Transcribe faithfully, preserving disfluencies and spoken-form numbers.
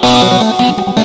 I